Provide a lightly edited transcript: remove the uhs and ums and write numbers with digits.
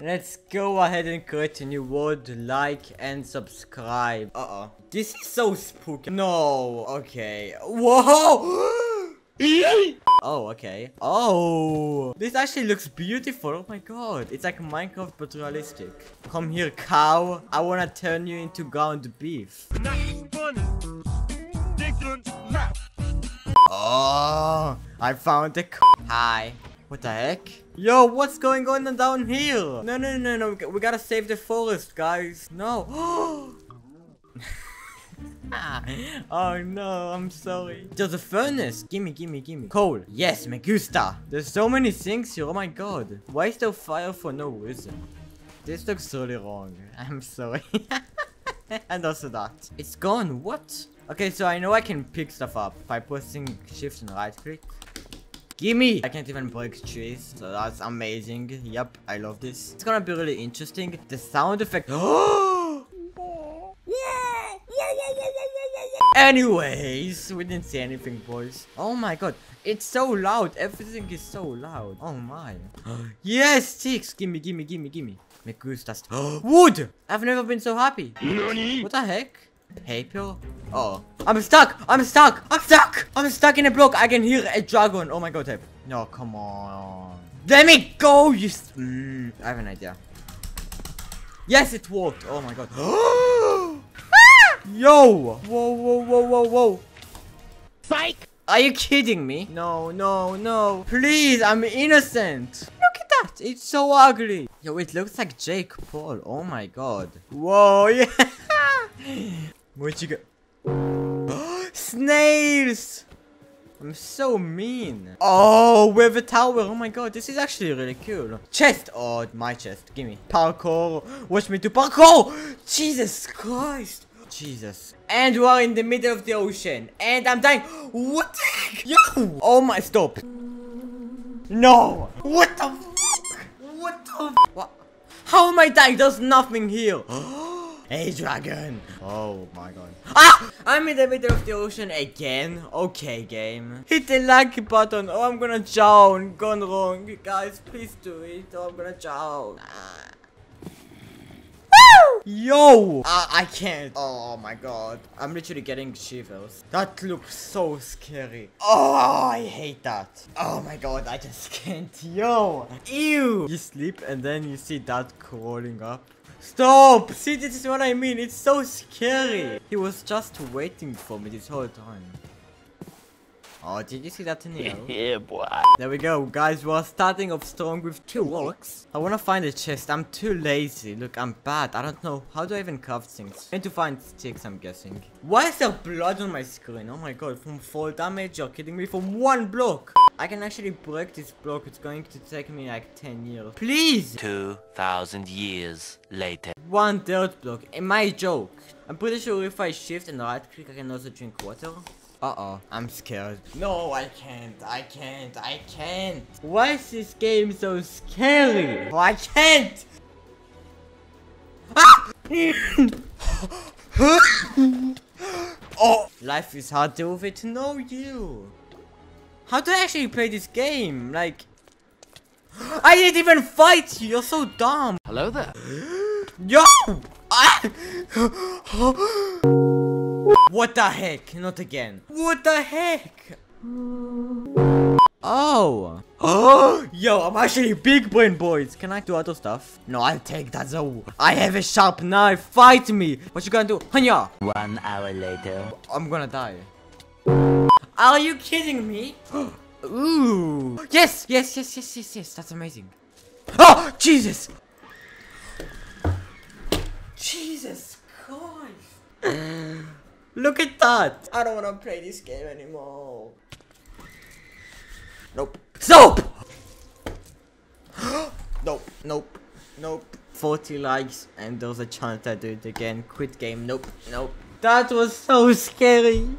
Let's go ahead and continue. Would like and subscribe. This is so spooky. No, okay. Whoa! Oh, okay. Oh, this actually looks beautiful. Oh my god, it's like Minecraft but realistic. Come here, cow. I wanna turn you into ground beef. Oh, I found the cow. Hi. What the heck? Yo, what's going on down here? No, no, no, no. We gotta save the forest, guys. No. Oh no, I'm sorry. There's a furnace. Gimme, gimme, gimme. Coal. Yes, me gusta. There's so many things here. Oh my god. Why is there fire for no reason? This looks really wrong. I'm sorry. And also that. It's gone. What? Okay, so I know I can pick stuff up by pressing shift and right click. Gimme! I can't even break trees, so that's amazing. Yep, I love this. It's gonna be really interesting. The sound effect. Anyways, we didn't see anything, boys. Oh my god, it's so loud. Everything is so loud. Oh my. Yes, sticks. Gimme, gimme, gimme, gimme. Me gusta. Wood! I've never been so happy. Nani? What the heck? Paper? Oh. I'm stuck! I'm stuck! I'm stuck! I'm stuck in a block. I can hear a dragon. Oh my god, type. No, come on. Let me go, you I have an idea. Yes, it worked. Oh my god. Yo! Whoa, whoa, whoa, whoa, whoa. Spike! Are you kidding me? No, no, no. Please, I'm innocent. Look at that. It's so ugly. Yo, it looks like Jake Paul. Oh my god. Whoa, yeah. Where'd you go? Snails! I'm so mean. Oh, we have a tower. Oh my god, this is actually really cool. Chest. Oh, my chest. Gimme. Parkour. Watch me do parkour. Jesus Christ. Jesus. And we are in the middle of the ocean. And I'm dying. What the heck? Yo! Oh my, stop. No. What the fuck? What the fuck? How am I dying? There's nothing here. Hey, dragon. Oh my god. Ah! I'm in the middle of the ocean again. Okay, game. Hit the like button. Oh, I'm gonna drown. Gone wrong. Guys, please do it. Oh, I'm gonna drown. Yo! I can't. Oh my god. I'm literally getting shivers. That looks so scary. Oh, I hate that. Oh my god, I just can't. Yo! Ew! You sleep and then you see that crawling up. Stop! See, this is what I mean. It's so scary. He was just waiting for me this whole time. Oh, did you see that in here? Yeah, boy. There we go, guys. We're starting off strong with 2 rocks. I want to find a chest. I'm too lazy. Look, I'm bad. I don't know. How do I even craft things? I need to find sticks, I'm guessing. Why is there blood on my screen? Oh my god. From 4 damage? You're kidding me? From 1 block. I can actually break this block. It's going to take me like 10 years. Please! 2,000 years later. 1/3 block. Am I a joke? I'm pretty sure if I shift and right click, I can also drink water. Uh-oh, I'm scared. No, I can't. I can't. I can't. Why is this game so scary? Oh, I can't. Ah! Oh, life is hard to with it. No, you. How do I actually play this game? Like, I didn't even fight you. You're so dumb. Hello there. Yo. What the heck? Not again. What the heck? Oh. Oh. Yo, I'm actually big brain, boys. Can I do other stuff? No, I'll take that though. I have a sharp knife. Fight me. What you gonna do? Hanya. 1 hour later. I'm gonna die. Are you kidding me? Ooh. Yes, yes, yes, yes, yes, yes. That's amazing. Oh, Jesus. Jesus Christ. Look at that! I don't wanna play this game anymore. Nope. Stop! Nope. Nope. Nope. 40 likes and there's a chance I do it again. Quit game. Nope. Nope. That was so scary.